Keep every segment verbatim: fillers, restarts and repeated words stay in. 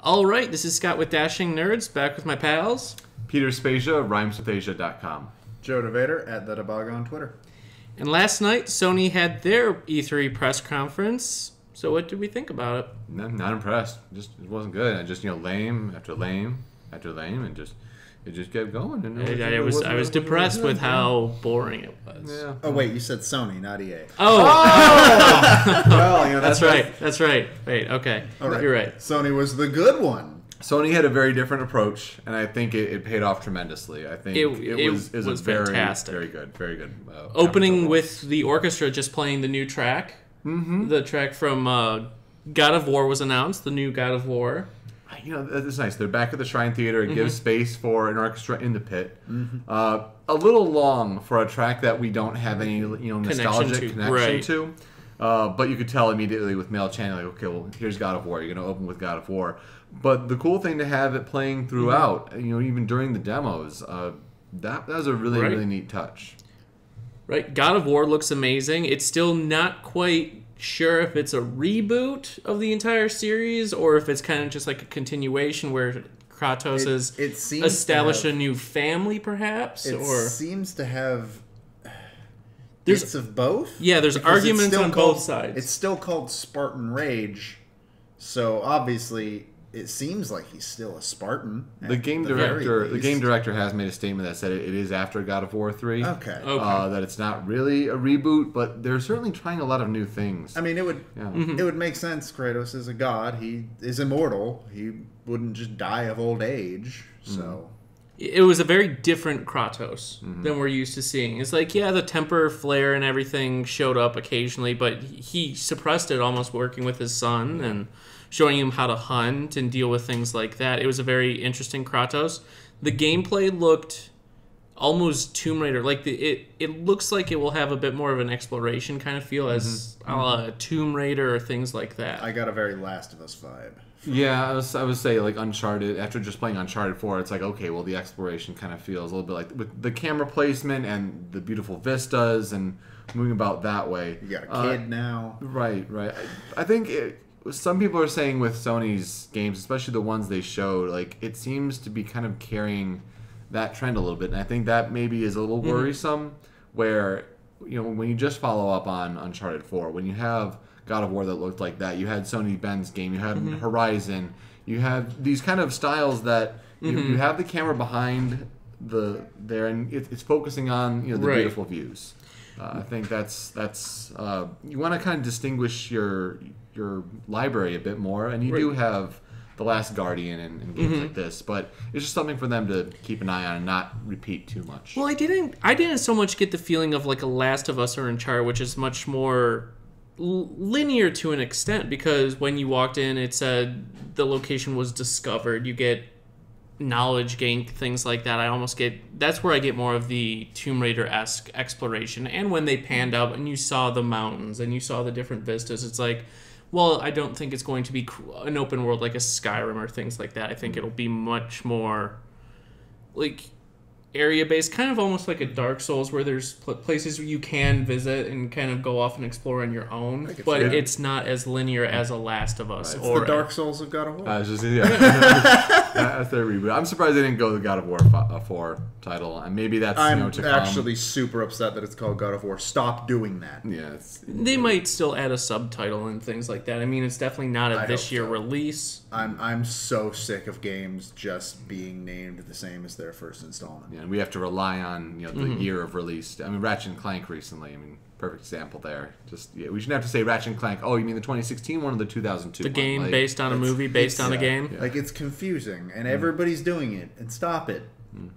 All right, this is Scott with Dashing Nerds, back with my pals. Peter Spasia, rhymes with asia dot com. Joe Devader, at theDobaga on Twitter. And last night, Sony had their E three press conference. So what did we think about it? No, not impressed. Just it wasn't good. I just you know lame after lame after lame, and just it just kept going. And it, I, it, I was it I was depressed with how boring it was. Yeah. Oh wait, you said Sony, not E A. Oh, oh! Well, you know, that's, that's right. Nice. That's right. Wait, okay, all right. You're right. Sony was the good one. Sony had a very different approach, and I think it, it paid off tremendously. I think it, it, it was, it was, was a very fantastic. very good, very good. Uh, Opening with the orchestra just playing the new track. Mm-hmm. The track from uh, God of War was announced, the new God of War. You know, it's nice. They're back at the Shrine Theater. It mm-hmm. gives space for an orchestra in the pit. Mm-hmm. uh, a little long for a track that we don't have any you know nostalgic connection to. Connection right. to. Uh, but you could tell immediately with Male Channel, like, okay, well, here's God of War. You're going to open with God of War. But the cool thing to have it playing throughout, mm-hmm. you know, even during the demos, uh, that, that was a really, right. really neat touch. Right, God of War looks amazing. It's still not quite sure if it's a reboot of the entire series or if it's kind of just like a continuation where Kratos it, has it seems established have, a new family, perhaps. It or, seems to have bits of both. Yeah, there's arguments on called, both sides. It's still called Spartan Rage, so obviously it seems like he's still a Spartan. The game the director, the game director has made a statement that said it, it is after God of War three. Okay, okay. Uh, that it's not really a reboot, but they're certainly trying a lot of new things. I mean, it would yeah. mm-hmm. it would make sense. Kratos is a god. He is immortal. He wouldn't just die of old age. So mm-hmm. it was a very different Kratos mm-hmm. than we're used to seeing. It's like yeah, the temper flare and everything showed up occasionally, but he suppressed it almost working with his son and showing him how to hunt and deal with things like that. It was a very interesting Kratos. The gameplay looked almost Tomb Raider. Like the, it, it looks like it will have a bit more of an exploration kind of feel as mm-hmm. a la Tomb Raider or things like that. I got a very Last of Us vibe. Yeah, I, was, I would say like Uncharted. After just playing Uncharted four, it's like, okay, well, the exploration kind of feels a little bit like with the camera placement and the beautiful vistas and moving about that way. You got a kid uh, now. Right, right. I, I think it... Some people are saying with Sony's games, especially the ones they showed, like it seems to be kind of carrying that trend a little bit, and I think that maybe is a little mm-hmm. worrisome. Where you know when you just follow up on Uncharted four, when you have God of War that looked like that, you had Sony Ben's game, you had mm-hmm. Horizon, you have these kind of styles that you, mm-hmm. you have the camera behind the there, and it, it's focusing on you know the right. beautiful views. Uh, I think that's that's uh, you want to kind of distinguish your your library a bit more, and you right. do have The Last Guardian and, and games mm-hmm. like this, but it's just something for them to keep an eye on and not repeat too much. Well, I didn't I didn't so much get the feeling of like a Last of Us or Uncharted, which is much more linear to an extent, because when you walked in, it said the location was discovered. You get knowledge gain, things like that. I almost get that's where I get more of the Tomb Raider-esque exploration. And when they panned up and you saw the mountains and you saw the different vistas, it's like, well, I don't think it's going to be an open world like a Skyrim or things like that. I think it'll be much more like area-based, kind of almost like a Dark Souls, where there's places where you can visit and kind of go off and explore on your own, it's but good. It's not as linear as a Last of Us. Right. It's or the Dark Souls of God of War. I was just, yeah. That's their reboot. I'm surprised they didn't go the God of War four title, and maybe that's I'm you know, to actually come. super upset that it's called God of War. Stop doing that. Yeah, it's, they yeah. might still add a subtitle and things like that. I mean, it's definitely not a I this year so. release. I'm I'm so sick of games just being named the same as their first installment. Yeah, and we have to rely on you know the mm-hmm. year of release. I mean, Ratchet and Clank recently. I mean, perfect example there. Just yeah, we shouldn't have to say Ratchet and Clank. Oh, you mean the twenty sixteen one or the two thousand two? The one? game like, based on a movie, based on yeah, a game. Yeah. Like it's confusing, and mm-hmm. everybody's doing it. And stop it. Mm-hmm.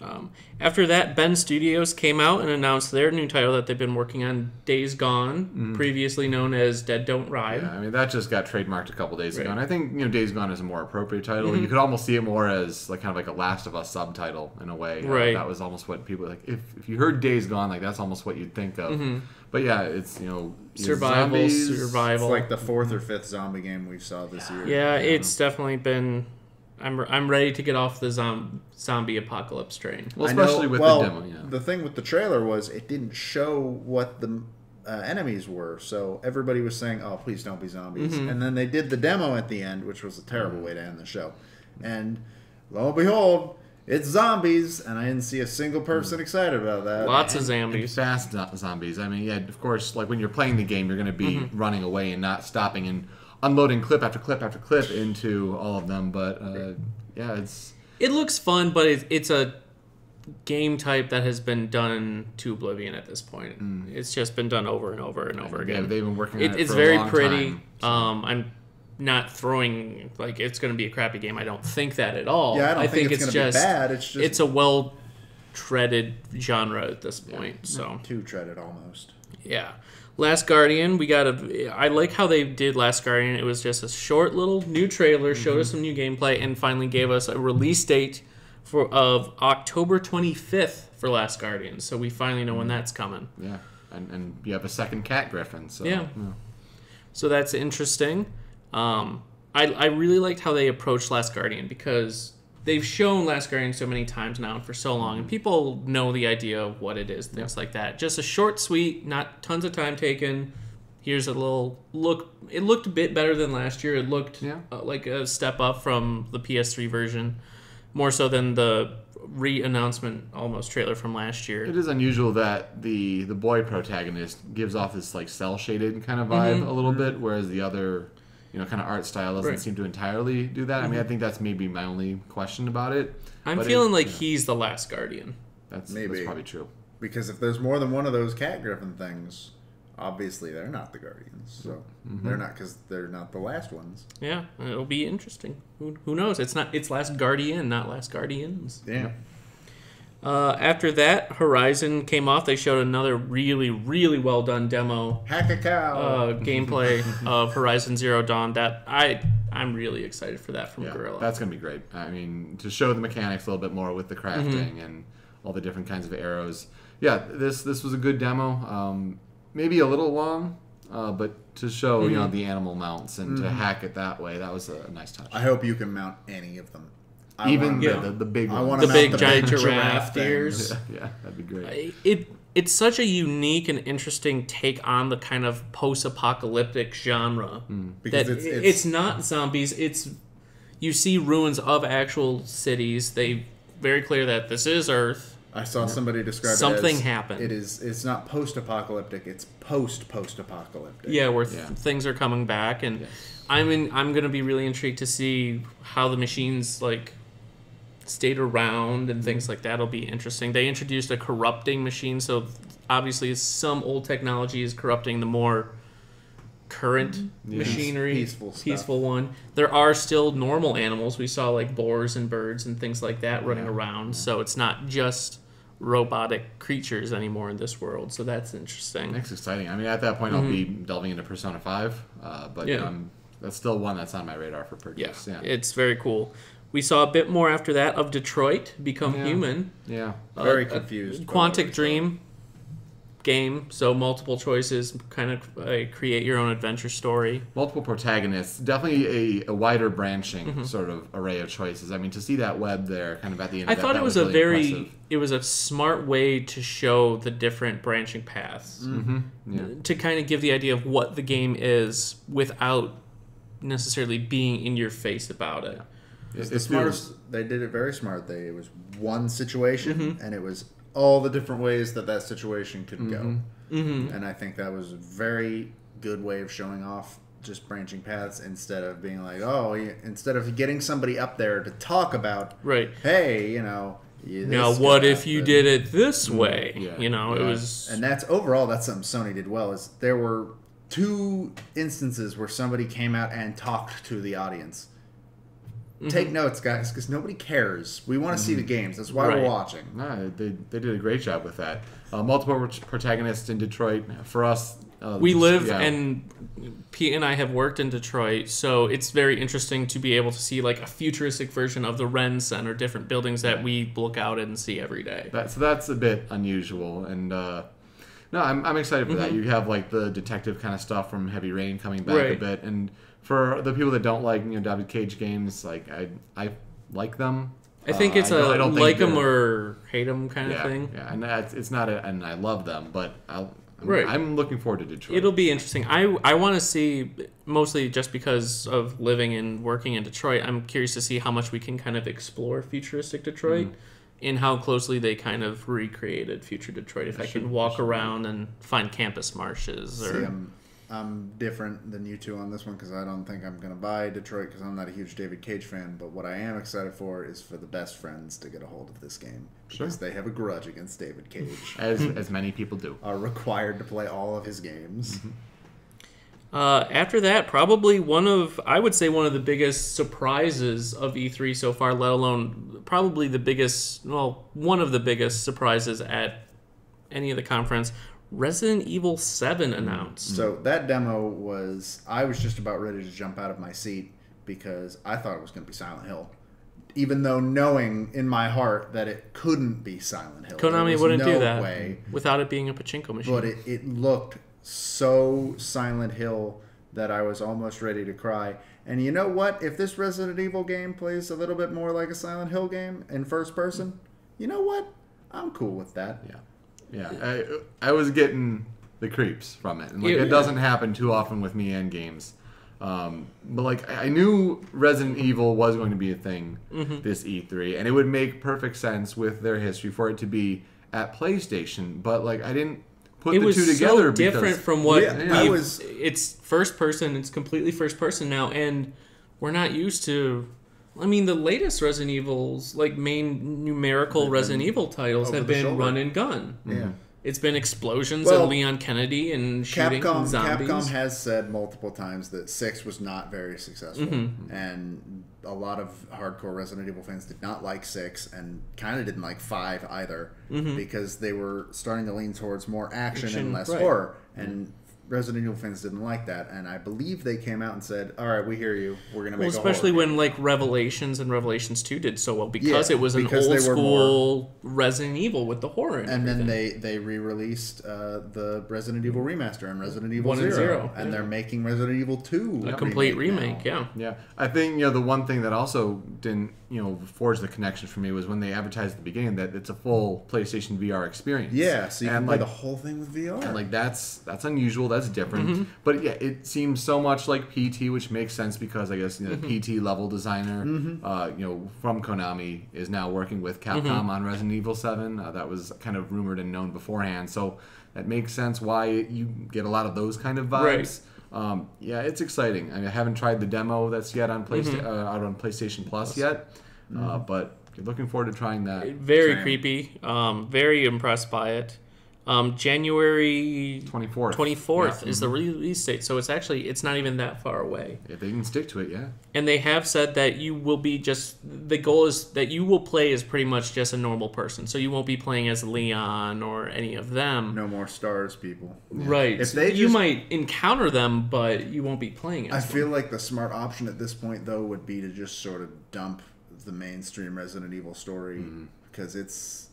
Yeah. Um, after that, Ben Studios came out and announced their new title that they've been working on, Days Gone, mm. previously known as Dead Don't Ride. Yeah, I mean, that just got trademarked a couple days right. ago, and I think you know Days Gone is a more appropriate title. Mm-hmm. You could almost see it more as like kind of like a Last of Us subtitle in a way. Right. Uh, that was almost what people, like, if, if you heard Days Gone, like that's almost what you'd think of. Mm-hmm. But yeah, it's, you know, survival, zombies, survival. It's like the fourth or fifth zombie game we saw this yeah. year. Yeah, yeah, it's definitely been... I'm I'm ready to get off the zom zombie apocalypse train. Well, especially know, with well, the demo. Yeah. The thing with the trailer was it didn't show what the uh, enemies were. So everybody was saying, oh, please don't be zombies. Mm-hmm. And then they did the demo at the end, which was a terrible way to end the show. And lo and behold, it's zombies, and I didn't see a single person excited about that. Lots and, of zombies. Fast zombies. I mean, yeah, of course, like when you're playing the game, you're going to be mm-hmm. running away and not stopping and unloading clip after clip after clip into all of them. But, uh, yeah, it's... It looks fun, but it's, it's a game type that has been done to oblivion at this point. Mm. It's just been done over and over and over again. Yeah, they've been working on it, it it's for a long pretty. time. It's very pretty. Um, I'm... not throwing, like, it's going to be a crappy game. I don't think that at all. Yeah, I don't I think, think it's, it's going to be bad. It's just... It's a well-treaded genre at this point, yeah, so... Too treaded, almost. Yeah. Last Guardian, we got a... I like how they did Last Guardian. It was just a short little new trailer, showed mm-hmm. us some new gameplay, and finally gave us a release date for of October twenty-fifth for Last Guardian, so we finally know mm-hmm. when that's coming. Yeah, and, and you have a second cat, Griffin, so... Yeah. yeah. So that's interesting. Um, I, I really liked how they approached Last Guardian, because they've shown Last Guardian so many times now and for so long, and people know the idea of what it is, things yeah. like that. Just a short, sweet, not tons of time taken. Here's a little look. It looked a bit better than last year. It looked yeah. uh, like a step up from the P S three version, more so than the re-announcement almost trailer from last year. It is unusual that the, the boy protagonist gives off this like cel-shaded kind of vibe mm-hmm. a little bit, whereas the other... you know, kind of art style doesn't right. seem to entirely do that. Mm-hmm. I mean, I think that's maybe my only question about it. I'm but feeling it, like you know, he's the last guardian. That's, maybe. that's probably true. Because if there's more than one of those cat griffin things, obviously they're not the guardians. So mm-hmm. they're not, because they're not the last ones. Yeah, it'll be interesting. Who, who knows? It's not. It's Last Guardian, not Last Guardians. Yeah. Uh, after that, Horizon came off. They showed another really, really well done demo, hack a cow uh, gameplay of Horizon Zero Dawn. That I, I'm really excited for that from yeah, Guerrilla. That's gonna be great. I mean, to show the mechanics a little bit more with the crafting mm-hmm. and all the different kinds of arrows. Yeah, this this was a good demo. Um, maybe a little long, uh, but to show mm-hmm. you know the animal mounts and mm-hmm. to hack it that way, that was a nice touch. I hope you can mount any of them. I Even the, the, the big one. The big the giant big giraffe, giraffe ears. Yeah, yeah, that'd be great. It, it's such a unique and interesting take on the kind of post-apocalyptic genre. Mm. Because that it's, it's, it's not zombies. It's you see ruins of actual cities. They very clear that this is Earth. I saw somebody describe something it as, happened. It is. It's not post-apocalyptic. It's post-post-apocalyptic. Yeah, where th yeah. things are coming back, and yes. I'm in, I'm going to be really intrigued to see how the machines like. Stayed around and things like that will be interesting. They introduced a corrupting machine, so obviously some old technology is corrupting the more current yes. machinery, peaceful, peaceful one. There are still normal animals. We saw like boars and birds and things like that running yeah. around, so it's not just robotic creatures anymore in this world, so that's interesting. That's exciting. I mean, at that point, mm-hmm. I'll be delving into Persona five, uh, but yeah. um, that's still one that's on my radar for purchase. Yeah, yeah. It's very cool. We saw a bit more after that of Detroit Become yeah. Human. Yeah, uh, very confused. Quantic Dream game, so multiple choices, kind of uh, create your own adventure story. Multiple protagonists, definitely a, a wider branching mm-hmm. sort of array of choices. I mean, to see that web there, kind of at the end. I of thought that, it that was, was a really very, impressive. It was a smart way to show the different branching paths, mm-hmm. yeah. to kind of give the idea of what the game is without necessarily being in your face about it. Yeah. It's the smartest, they did it very smart. They, it was one situation, mm-hmm. and it was all the different ways that that situation could mm-hmm. go. Mm-hmm. And I think that was a very good way of showing off just branching paths instead of being like, oh, instead of getting somebody up there to talk about, right. hey, you know... Yeah, now what if you did it this way? Yeah, you know, yeah. it was... And that's, overall, that's something Sony did well, is there were two instances where somebody came out and talked to the audience. Take mm-hmm. notes, guys, because nobody cares. We want to mm-hmm. see the games. That's why right. we're watching. No, they, they did a great job with that. Uh, multiple protagonists in Detroit. For us... Uh, we live, yeah. and Pete and I have worked in Detroit, so it's very interesting to be able to see like a futuristic version of the Wren Center, different buildings that we look out and see every day. That, so that's a bit unusual, and... Uh, no, I'm, I'm excited for mm-hmm. that. You have like the detective kind of stuff from Heavy Rain coming back right. a bit, and... For the people that don't like, you know, David Cage games, like I, I like them. I think it's uh, I a don't, I don't like them or hate them kind yeah, of thing. Yeah, and that's, it's not a, and I love them, but I, Right. I'm looking forward to Detroit. It'll be interesting. I, I want to see, mostly just because of living and working in Detroit, I'm curious to see how much we can kind of explore futuristic Detroit mm-hmm. and how closely they kind of recreated future Detroit. If I, I should, can walk I around and find campus marshes. Or... See, I'm, I'm different than you two on this one because I don't think I'm going to buy Detroit because I'm not a huge David Cage fan. But what I am excited for is for the best friends to get a hold of this game. Because sure. they have a grudge against David Cage. As as many people do. Are required to play all of his games. Mm-hmm. uh, after that, probably one of, I would say one of the biggest surprises of E three so far, let alone probably the biggest, well, one of the biggest surprises at any of the conference, Resident Evil seven announced. So that demo was, I was just about ready to jump out of my seat because I thought it was going to be Silent Hill. Even though knowing in my heart that it couldn't be Silent Hill. Konami wouldn't do that without it being a pachinko machine. But it, it looked so Silent Hill that I was almost ready to cry. And you know what? If this Resident Evil game plays a little bit more like a Silent Hill game in first person, you know what? I'm cool with that. Yeah. Yeah. I, I was getting the creeps from it. And like, yeah. It doesn't happen too often with me and games. Um, but like I knew Resident Evil was going to be a thing mm-hmm. this E three, and it would make perfect sense with their history for it to be at PlayStation. But like I didn't put it the two together. It was so different from what yeah, yeah. I was. It's first person. It's completely first person now, and we're not used to. I mean, the latest Resident Evil's like main numerical been, Resident Evil titles have been shoulder. Run and gun. Yeah. Mm-hmm. It's been explosions well, and Leon Kennedy and shooting Capcom, and zombies. Capcom has said multiple times that six was not very successful. Mm-hmm. And a lot of hardcore Resident Evil fans did not like six and kind of didn't like five either mm-hmm. because they were starting to lean towards more action, action and less right. horror. And mm-hmm. Resident Evil fans didn't like that, and I believe they came out and said, all right, we hear you. We're going to make well, a especially horror when, game. Like, Revelations and Revelations two did so well, because yeah, it was an old-school more... Resident Evil with the horror and And everything. Then they, they re-released uh, the Resident Evil Remaster and Resident Evil one zero. And, zero. and yeah. they're making Resident Evil two. A complete remake, remake yeah. Yeah. I think, you know, the one thing that also didn't, you know, forge the connection for me was when they advertised at the beginning that it's a full PlayStation V R experience. Yeah, so you and can like, play the whole thing with V R. And, like, that's, that's unusual. That's different, mm-hmm. but yeah, it seems so much like P T, which makes sense because I guess you know, mm-hmm. the P T level designer, mm-hmm. uh, you know, from Konami is now working with Capcom mm-hmm. on Resident Evil seven. Uh, that was kind of rumored and known beforehand, so that makes sense why you get a lot of those kind of vibes. Right. Um, yeah, it's exciting. I, mean, I haven't tried the demo that's yet on Playsta- mm-hmm. uh, out on PlayStation Plus yet, mm-hmm. uh, but looking forward to trying that. Very Sam. creepy. Um, very impressed by it. Um, January twenty-fourth twenty-fourth yeah. is the release date, so it's actually it's not even that far away. If they can stick to it, yeah. And they have said that you will be just the goal is that you will play as pretty much just a normal person, so you won't be playing as Leon or any of them. No more stars, people. Yeah. Right. If they you just, might encounter them, but you won't be playing as I them. Feel like the smart option at this point, though, would be to just sort of dump the mainstream Resident Evil story because mm-hmm. it's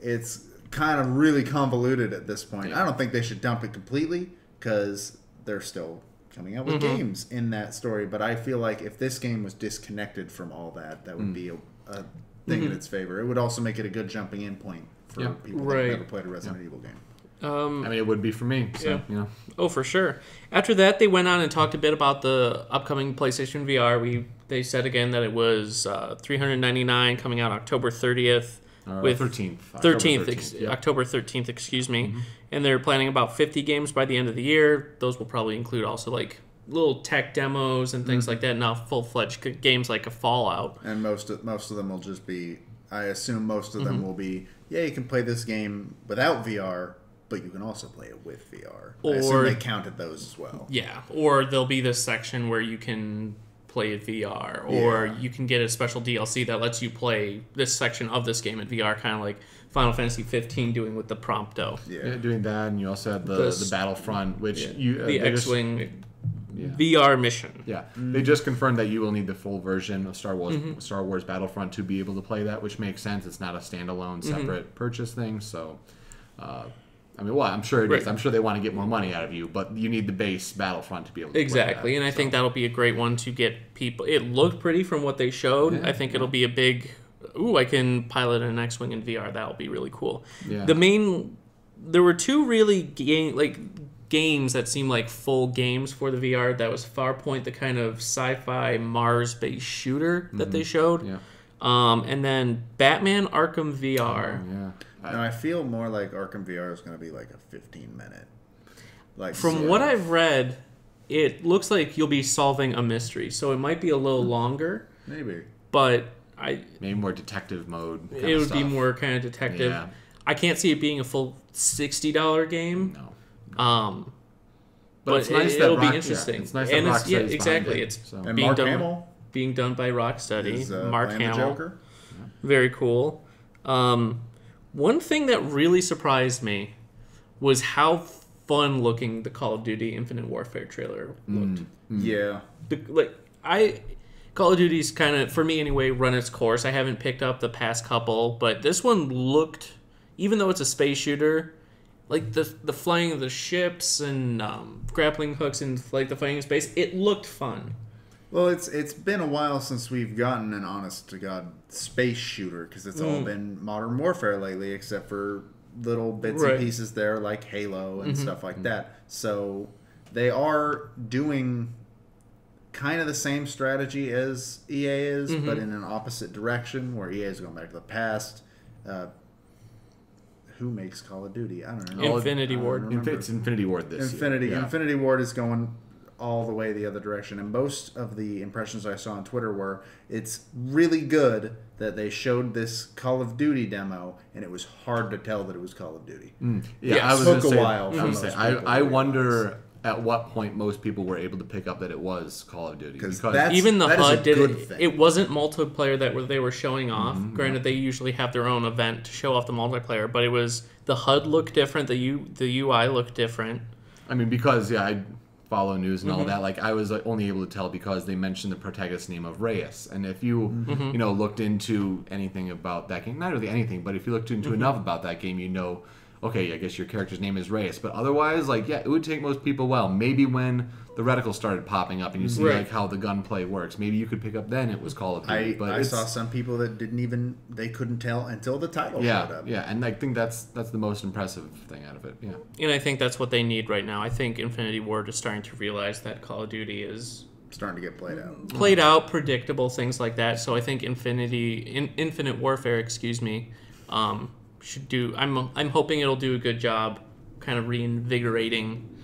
it's. kind of really convoluted at this point. Yeah. I don't think they should dump it completely because they're still coming out with mm-hmm. games in that story. But I feel like if this game was disconnected from all that, that would mm. be a, a thing mm-hmm. in its favor. It would also make it a good jumping in point for yeah. people right. that have never played a Resident yeah. Evil game. Um, I mean, it would be for me. So, yeah. you know. Oh, for sure. After that, they went on and talked a bit about the upcoming PlayStation V R. We They said again that it was uh, three hundred ninety-nine dollars coming out October thirtieth. Uh, with thirteenth, October thirteenth, thirteenth ex- yeah. October thirteenth, excuse me, mm-hmm. and they're planning about fifty games by the end of the year. Those will probably include also like little tech demos and things mm-hmm. like that. Not full fledged games like a Fallout. And most of, most of them will just be. I assume most of them mm-hmm. will be. Yeah, you can play this game without V R, but you can also play it with V R. Or I assume they counted those as well. Yeah, or there'll be this section where you can. Play V R, or yeah. you can get a special D L C that lets you play this section of this game in V R, kind of like Final Fantasy fifteen doing with the Prompto. Yeah. yeah, doing that, and you also have the, the, the Battlefront, which yeah. you... Uh, the X-Wing yeah. V R mission. Yeah, mm. they just confirmed that you will need the full version of Star Wars mm-hmm. Star Wars Battlefront to be able to play that, which makes sense. It's not a standalone, separate mm-hmm. purchase thing, so... Uh, I mean, well, I'm sure it right. is. I'm sure they want to get more money out of you, but you need the base Battlefront to be able to Exactly, that, and I so. think that'll be a great one to get people... It looked pretty from what they showed. Yeah, I think yeah. it'll be a big, ooh, I can pilot an X-Wing in V R. That'll be really cool. Yeah. The main there were two really game like games that seemed like full games for the V R. That was Farpoint, the kind of sci-fi Mars-based shooter that mm-hmm. they showed, yeah. um, and then Batman Arkham V R. Oh, yeah. No, I feel more like Arkham V R is going to be like a fifteen minute. Like From so. what I've read, it looks like you'll be solving a mystery, so it might be a little longer. Maybe, but I maybe more detective mode. Kind it of would stuff. be more kind of detective. Yeah. I can't see it being a full sixty dollar game. No. no. Um, but, but it's nice it, that it'll Rock, be interesting. Yeah, it's nice and that it's, yeah, exactly. It, it's so. being and Mark done Hamill being done by Rocksteady. Is, uh, Mark Hamill, Joker. Yeah. Very cool. Um, one thing that really surprised me was how fun looking the Call of Duty Infinite Warfare trailer looked. Mm. Mm. Yeah. The, like I. Call of Duty's kind of, for me anyway, run its course. I haven't picked up the past couple, but this one looked, even though it's a space shooter, like the the flying of the ships and um, grappling hooks and like the fighting in space, it looked fun. Well, it's it's been a while since we've gotten an honest to god space shooter because it's mm. all been Modern Warfare lately, except for little bits right. and pieces there like Halo and mm-hmm. stuff like mm-hmm. that. So they are doing kind of the same strategy as E A is, mm-hmm. but in an opposite direction, where E A is going back to the past. Uh, who makes Call of Duty? I don't know. Infinity I don't Ward. Remember. It's Infinity Ward this Infinity, year. Yeah. Infinity Ward is going all the way the other direction, and most of the impressions I saw on Twitter were, it's really good that they showed this Call of Duty demo, and it was hard to tell that it was Call of Duty. Mm. Yeah, yeah, I was took a say, while. Yeah. Say, I, I wonder... at what point most people were able to pick up that it was Call of Duty. Because that's, even the that H U D, did it, it wasn't multiplayer that were, they were showing off. Mm-hmm. Granted, they usually have their own event to show off the multiplayer, but it was the H U D looked different, the U, the U I looked different. I mean, because yeah, I follow news and mm-hmm. all that. Like I was only able to tell because they mentioned the protagonist's name of Reyes, and if you mm-hmm. you know looked into anything about that game, not really anything, but if you looked into mm-hmm. enough about that game, you know. Okay, I guess your character's name is Reyes, but otherwise, like, yeah, it would take most people well. Maybe when the reticle started popping up and you see right. like how the gunplay works, maybe you could pick up then it was Call of Duty. I, but I saw some people that didn't even they couldn't tell until the title yeah, showed up. Yeah, and I think that's that's the most impressive thing out of it. Yeah, and I think that's what they need right now. I think Infinity Ward is starting to realize that Call of Duty is starting to get played out, played mm-hmm. out, predictable things like that. So I think Infinity, in, Infinite Warfare, excuse me. Um, should do I'm I'm hoping it'll do a good job kind of reinvigorating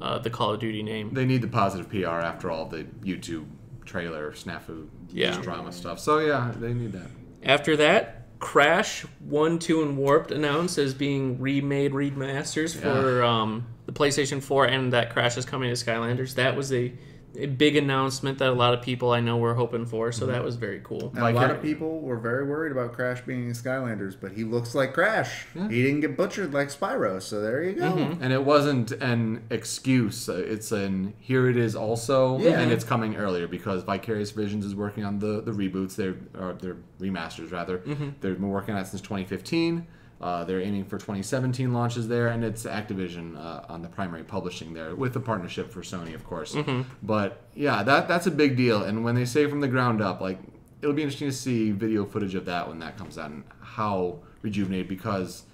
uh, the Call of Duty name. They need the positive P R after all the YouTube trailer snafu yeah. drama stuff. So yeah, they need that. After that, Crash one, two and Warped announced as being remade remasters yeah. for um, the PlayStation four, and that Crash is coming to Skylanders. That was a A big announcement that a lot of people I know were hoping for, so mm-hmm. that was very cool. And like a lot of people were very worried about Crash being in Skylanders, but he looks like Crash. Yeah. He didn't get butchered like Spyro, so there you go. Mm-hmm. And it wasn't an excuse. It's an here it is also, yeah. and it's coming earlier because Vicarious Visions is working on the, the reboots, they're, or their remasters rather. Mm-hmm. They've been working on it since twenty fifteen. Uh, they're aiming for twenty seventeen launches there, and it's Activision uh, on the primary publishing there, with a partnership for Sony, of course. Mm-hmm. But, yeah, that that's a big deal, and when they say from the ground up, like, it'll be interesting to see video footage of that when that comes out, and how rejuvenated, because,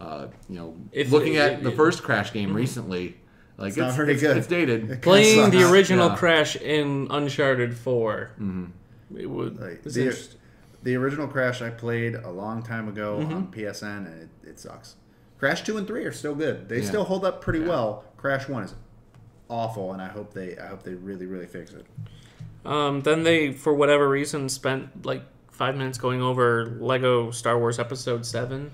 uh, you know, if, looking if, at if, the if, first Crash game mm-hmm. recently, like, it's, it's, not very it's, good. it's dated. It Playing the original yeah. Crash in Uncharted four. Mm-hmm. It would, like, it's the, interesting. The original Crash I played a long time ago mm-hmm. on P S N, and it, it sucks. Crash two and three are still good. They yeah. still hold up pretty yeah. well. Crash one is awful, and I hope they I hope they really, really fix it. Um, then they, for whatever reason, spent like five minutes going over LEGO Star Wars Episode seven.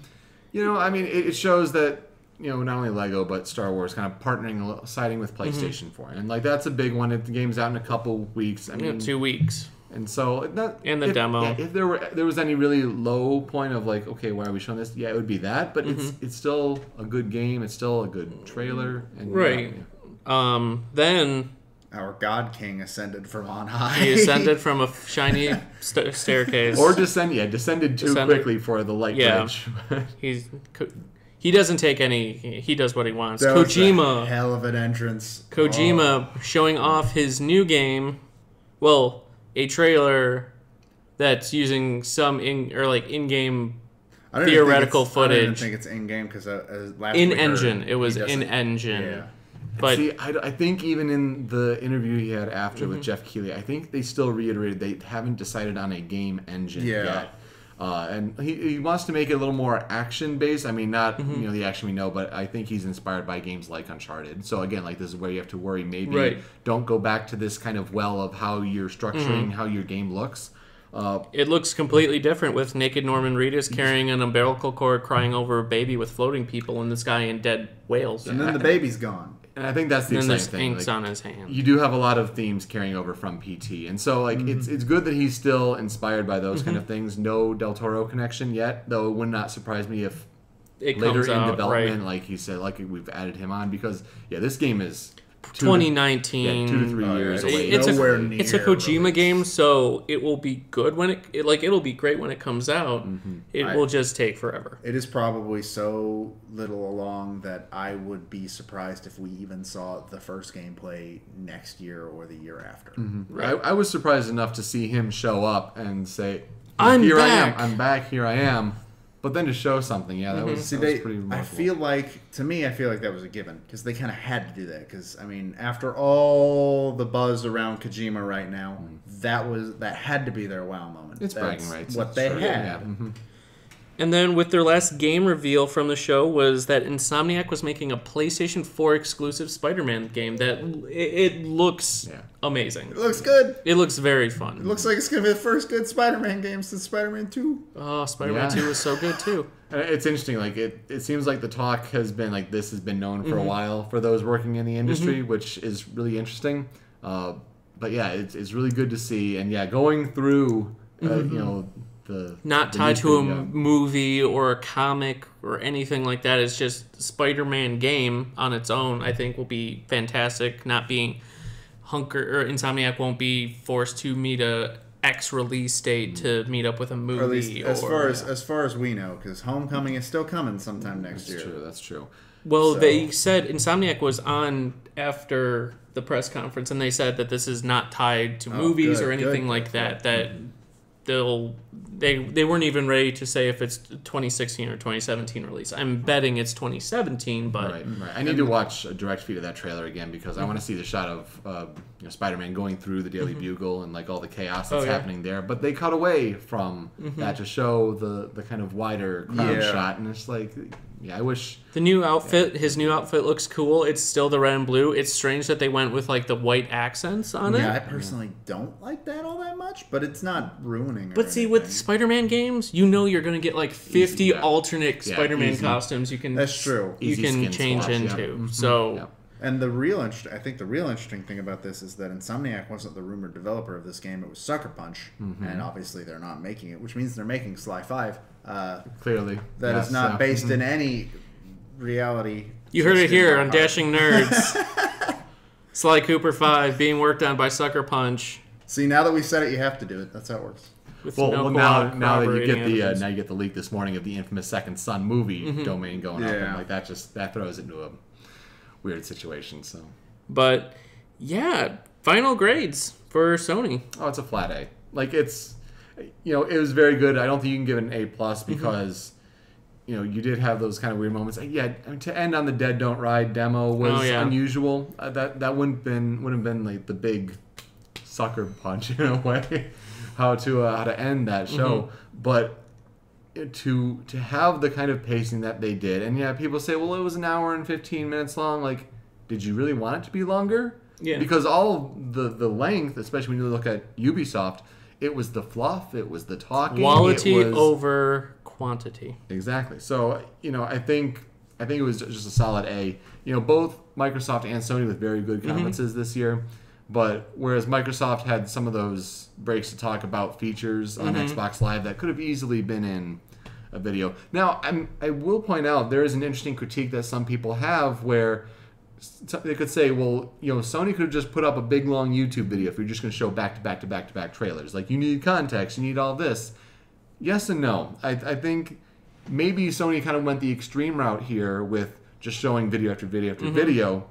You know, I mean, it, it shows that, you know, not only LEGO, but Star Wars kind of partnering, siding with PlayStation mm-hmm. for it. And, like, that's a big one. If the game's out in a couple weeks. I mean, yeah, two weeks. And so, that, and the if, demo. Yeah, if there were there was any really low point of like, okay, why are we showing this? Yeah, it would be that, but mm-hmm. it's it's still a good game. It's still a good trailer. And right. Yeah, yeah. Um. Then our God King ascended from on high. He ascended from a shiny st staircase. Or descended. Yeah, descended too descended. quickly for the light glitch. Yeah. He's. He doesn't take any... He does what he wants. That Kojima... Was a hell of an entrance. Kojima oh. showing off his new game. Well, a trailer that's using some in... Or like in-game... I don't theoretical even footage. I don't even think it's in-game because in-engine. It was in-engine. Yeah. But see, I, I think even in the interview he had after mm-hmm. with Jeff Keighley, I think they still reiterated they haven't decided on a game engine yeah. yet. Uh, and he, he wants to make it a little more action-based. I mean, not mm-hmm. you know the action we know, but I think he's inspired by games like Uncharted. So, again, like this is where you have to worry maybe right. don't go back to this kind of well of how you're structuring, mm-hmm. how your game looks. Uh, it looks completely different with naked Norman Reedus carrying an umbilical cord crying over a baby with floating people in the sky and dead whales. And then the baby's gone. And I think that's the and exciting thing. Inks like, on his hand. You do have a lot of themes carrying over from P T, and so like mm-hmm. it's it's good that he's still inspired by those mm-hmm. kind of things. No Del Toro connection yet, though. It would not surprise me if it later comes in out, development, right. like he said, like we've added him on because yeah, this game is twenty nineteen, two to three uh, years away. It's Nowhere a near it's a Kojima release. game, so it will be good when it, it like it'll be great when it comes out. Mm-hmm. It I, will just take forever. It is probably so little along that I would be surprised if we even saw the first gameplay next year or the year after. Mm-hmm. Right. I, I was surprised enough to see him show up and say, "I'm here. Back. I am. I'm back. Here I am." But then to show something, yeah, that was, mm-hmm. See, that they, was pretty remarkable. I feel like, to me, I feel like that was a given. Because they kind of had to do that. Because, I mean, after all the buzz around Kojima right now, mm-hmm. that was that had to be their wow moment. It's bragging rights. What they sure. had. Yeah. Mm-hmm. And then with their last game reveal from the show was that Insomniac was making a PlayStation four exclusive Spider-Man game that it, it looks yeah. amazing. It looks good. It looks very fun. It looks like it's going to be the first good Spider-Man game since Spider-Man two. Oh, Spider-Man yeah. two was so good, too. It's interesting. Like it, it seems like the talk has been, like, this has been known for mm-hmm. a while for those working in the industry, mm-hmm. which is really interesting. Uh, but, yeah, it's, it's really good to see. And, yeah, going through, uh, mm-hmm. you know... The, Not the tied to a yeah. movie or a comic or anything like that. It's just Spider-Man game on its own. I think will be fantastic. Not being hunker or Insomniac won't be forced to meet a X release date to meet up with a movie. Or at least, or, as far as yeah. as far as we know, because Homecoming is still coming sometime next that's year. True, that's true. Well, so. They said Insomniac was on after the press conference, and they said that this is not tied to oh, movies good, or anything good. like that. That. Mm-hmm. They'll, they they weren't even ready to say if it's twenty sixteen or twenty seventeen release. I'm betting it's twenty seventeen, but... Right, right. I need to watch a direct feed of that trailer again because I want to see the shot of uh, you know, Spider-Man going through the Daily mm-hmm. Bugle and like all the chaos that's oh, yeah. happening there. But they cut away from mm-hmm. that to show the, the kind of wider crowd yeah. shot. And it's like, yeah, I wish... The new outfit, yeah. his new outfit looks cool. It's still the red and blue. It's strange that they went with like the white accents on yeah, it. Yeah, I personally don't like that all that much, but it's not ruined. But see, anything. With Spider-Man games, you know you're going to get like fifty easy, yeah. alternate yeah, Spider-Man easy. costumes you can That's true. You easy can change swaps, into. Yeah. Mm-hmm. So yeah. And the real inter- I think the real interesting thing about this is that Insomniac wasn't the rumored developer of this game. It was Sucker Punch, mm-hmm. and obviously they're not making it, which means they're making Sly five. Uh, Clearly. That yeah, is not so. based mm-hmm. in any reality. You heard it here on Dashing Nerds. Sly Cooper five being worked on by Sucker Punch. See, now that we said it, you have to do it. That's how it works. With well, no well now, now that you get the uh, now you get the leak this morning of the infamous Second Son movie mm-hmm. domain going yeah. up, and like that just that throws it into a weird situation. So, but yeah, final grades for Sony. Oh, it's a flat A. Like it's, you know, it was very good. I don't think you can give it an A plus because. Mm-hmm. You know, you did have those kind of weird moments. Yeah, I mean, to end on the Dead Don't Ride demo was oh, yeah. unusual. Uh, that that wouldn't been wouldn't have been like the big sucker punch in a way. How to uh, how to end that show, mm-hmm. but to to have the kind of pacing that they did, and yeah, people say, well, it was an hour and fifteen minutes long. Like, did you really want it to be longer? Yeah, because all the the length, especially when you look at Ubisoft, it was the fluff, it was the talking, quality it was... over quantity. Exactly. So you know, I think I think it was just a solid A. You know, both Microsoft and Sony with very good conferences mm-hmm. this year. But whereas Microsoft had some of those breaks to talk about features on mm-hmm. Xbox Live that could have easily been in a video. Now, I'm, I will point out there is an interesting critique that some people have where they could say, well, you know, Sony could have just put up a big, long YouTube video if you're just going to show back-to-back-to-back-to-back trailers. Like, you need context. You need all this. Yes and no. I, I think maybe Sony kind of went the extreme route here with just showing video after video after mm-hmm. video.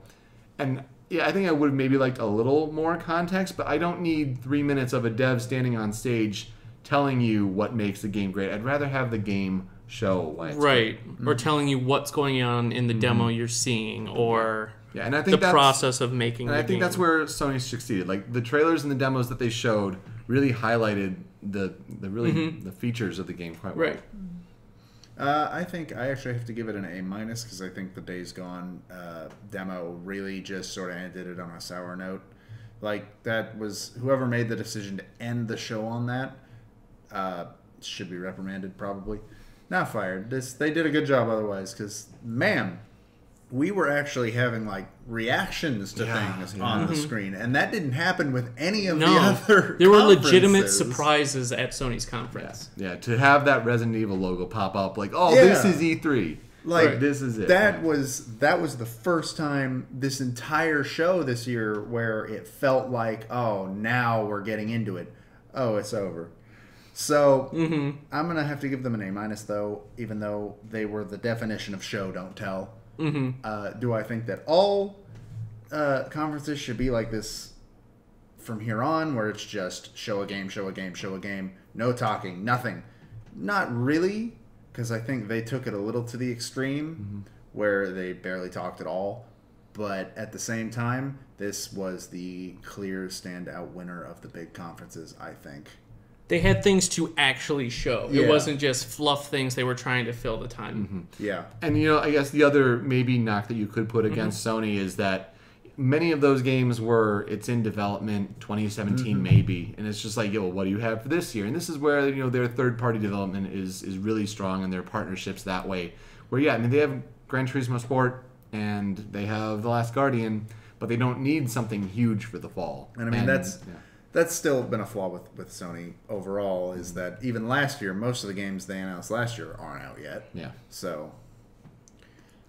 And... yeah, I think I would have maybe liked a little more context, but I don't need three minutes of a dev standing on stage telling you what makes the game great. I'd rather have the game show when it's right mm-hmm. or telling you what's going on in the mm-hmm. demo you're seeing, or yeah, and I think the process of making. And the I think game. That's where Sony succeeded. Like the trailers and the demos that they showed really highlighted the the really mm-hmm. the features of the game quite well. Right. Uh, I think I actually have to give it an A minus because I think the Days Gone uh, demo really just sort of ended it on a sour note. Like that was whoever made the decision to end the show on that uh, should be reprimanded probably. Not fired. This they did a good job otherwise, because man, we were actually having like reactions to yeah, things yeah. on mm-hmm. the screen, and that didn't happen with any of no, the other. There were legitimate surprises at Sony's conference. Yeah. yeah, to have that Resident Evil logo pop up, like oh, yeah. this is E three. Like right. this is it. That man. was that was the first time this entire show this year where it felt like oh, now we're getting into it. Oh, it's over. So, mm-hmm. I'm going to have to give them an A minus, though, even though they were the definition of show, don't tell. Mm-hmm. Uh, do I think that all uh, conferences should be like this from here on, where it's just show a game, show a game, show a game, no talking, nothing? Not really, because I think they took it a little to the extreme, mm-hmm. where they barely talked at all. But at the same time, this was the clear standout winner of the big conferences, I think. They had things to actually show. Yeah. It wasn't just fluff things they were trying to fill the time. Mm-hmm. Yeah. And, you know, I guess the other maybe knock that you could put against mm-hmm. Sony is that many of those games were, it's in development, twenty seventeen mm-hmm. maybe, and it's just like, yo, what do you have for this year? And this is where, you know, their third-party development is, is really strong and their partnerships that way. Where, yeah, I mean, they have Gran Turismo Sport and they have The Last Guardian, but they don't need something huge for the fall. And, I mean, and, that's... Yeah. That's still been a flaw with, with Sony overall, is that even last year, most of the games they announced last year aren't out yet. Yeah. So.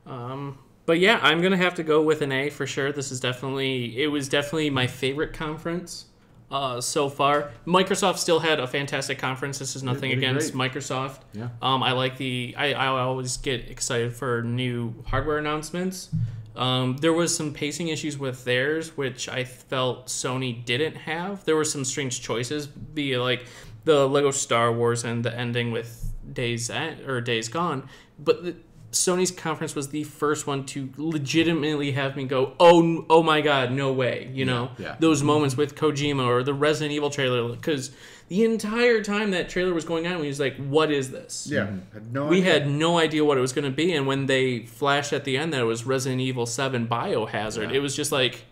Um, but yeah, I'm going to have to go with an A for sure. This is definitely, it was definitely my favorite conference uh, so far. Microsoft still had a fantastic conference. This is nothing against great. Microsoft. Yeah. Um, I like the, I, I always get excited for new hardware announcements. Um, there was some pacing issues with theirs, which I felt Sony didn't have. There were some strange choices, be like the Lego Star Wars and the ending with Days at, or Days Gone. But the, Sony's conference was the first one to legitimately have me go, oh, oh my God, no way. You know, yeah, yeah. those moments with Kojima or the Resident Evil trailer, because the entire time that trailer was going on, we was like, what is this? Yeah. Had no we idea. had no idea what it was going to be, and when they flashed at the end that it was Resident Evil seven Biohazard, yeah. it was just like...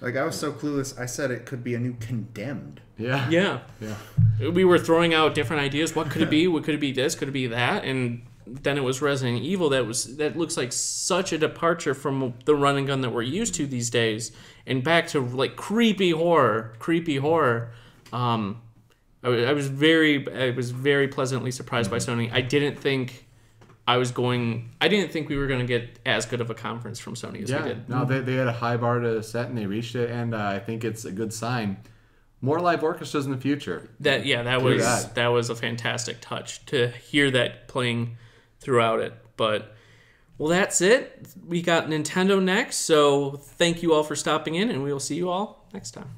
Like, I was so clueless, I said it could be a new Condemned. Yeah. Yeah. Yeah. We were throwing out different ideas. What could it be? What could it be this? Could it be that? And then it was Resident Evil. That was that looks like such a departure from the run and gun that we're used to these days, and back to, like, creepy horror. Creepy horror. Um... I was very, I was very pleasantly surprised by Sony. I didn't think I was going. I didn't think we were going to get as good of a conference from Sony as yeah, we did. No, they they had a high bar to set and they reached it, and uh, I think it's a good sign. More live orchestras in the future. That yeah, that was that. that was a fantastic touch to hear that playing throughout it. But well, that's it. We got Nintendo next, so thank you all for stopping in, and we will see you all next time.